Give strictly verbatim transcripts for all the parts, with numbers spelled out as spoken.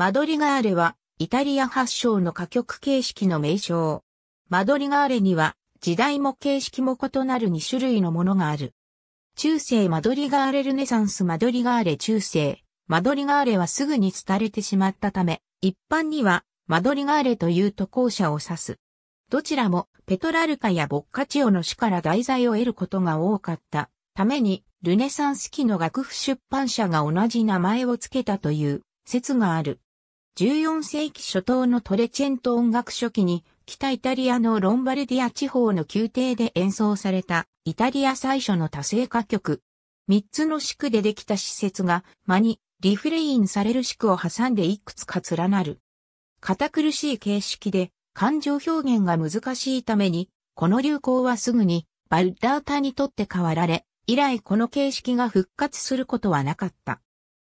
マドリガーレは、イタリア発祥の歌曲形式の名称。マドリガーレには、時代も形式も異なるに種類のものがある。中世マドリガーレルネサンスマドリガーレ中世。マドリガーレはすぐに廃れてしまったため、一般には、マドリガーレという渡航者を指す。どちらも、ペトラルカやボッカチオの詩から題材を得ることが多かったために、ルネサンス期の楽譜出版社が同じ名前を付けたという説がある。じゅうよん世紀初頭のトレチェント音楽初期に北イタリアのロンバルディア地方の宮廷で演奏されたイタリア最初の多声歌曲。みっつの四句でできた詩節が間にリフレインされる四句を挟んでいくつか連なる。堅苦しい形式で感情表現が難しいためにこの流行はすぐにバッラータにとって変わられ、以来この形式が復活することはなかった。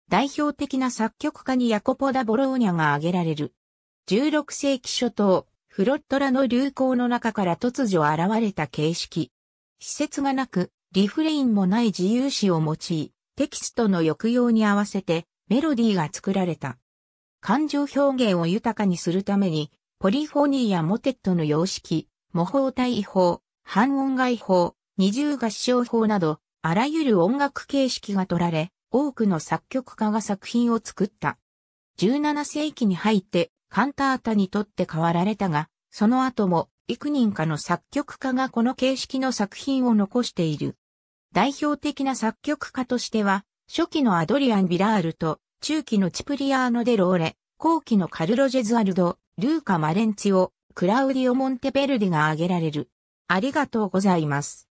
代表的な作曲家にヤコポ・ダ・ボローニャが挙げられる。じゅうろく世紀初頭、フロットラの流行の中から突如現れた形式。詩節がなく、リフレインもない自由詩を用い、テキストの抑揚に合わせてメロディーが作られた。感情表現を豊かにするために、ポリフォニーやモテットの様式、模倣体法、半音階法、二重合唱法など、あらゆる音楽形式が取られ、多くの作曲家が作品を作った。じゅうなな世紀に入ってカンタータにとって変わられたが、その後も幾人かの作曲家がこの形式の作品を残している。代表的な作曲家としては、初期のアドリアン・ビラールと、中期のチプリアーノ・デ・ローレ、後期のカルロ・ジェズアルド、ルーカ・マレンツィオ、クラウディオ・モンテベルディが挙げられる。ありがとうございます。